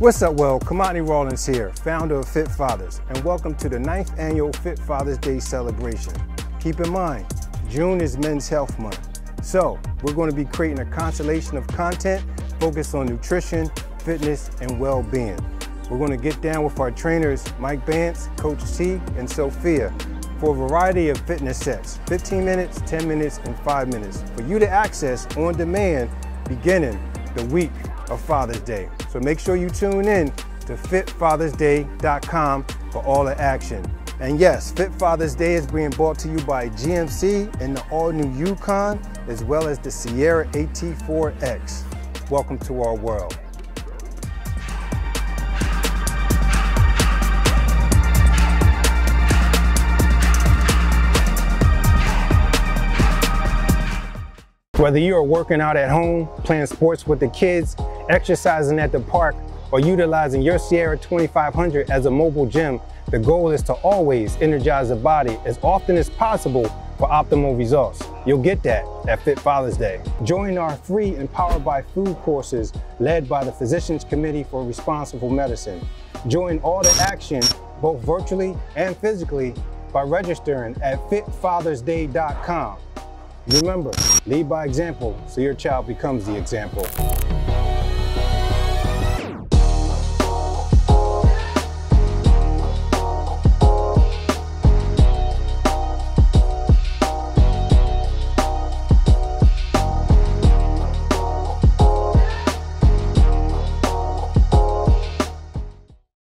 What's up, world? Kimatni Rawlins here, founder of Fit Fathers, and welcome to the 9th annual Fit Fathers Day celebration. Keep in mind, June is Men's Health Month, so we're going to be creating a constellation of content focused on nutrition, fitness, and well-being. We're going to get down with our trainers, Mike Bance, Coach T, and Sophia, for a variety of fitness sets, 15 minutes, 10 minutes, and 5 minutes, for you to access on demand beginning the week of Father's Day. So make sure you tune in to fitfathersday.com for all the action. And yes, Fit Father's Day is being brought to you by GMC and the all-new Yukon, as well as the Sierra AT4X. Welcome to our world. Whether you are working out at home, playing sports with the kids, exercising at the park, or utilizing your Sierra 2500 as a mobile gym, the goal is to always energize the body as often as possible for optimal results. You'll get that at Fit Fathers Day. Join our free and powered by food courses led by the Physicians Committee for Responsible Medicine. Join all the action, both virtually and physically, by registering at fitfathersday.com. Remember, lead by example, so your child becomes the example.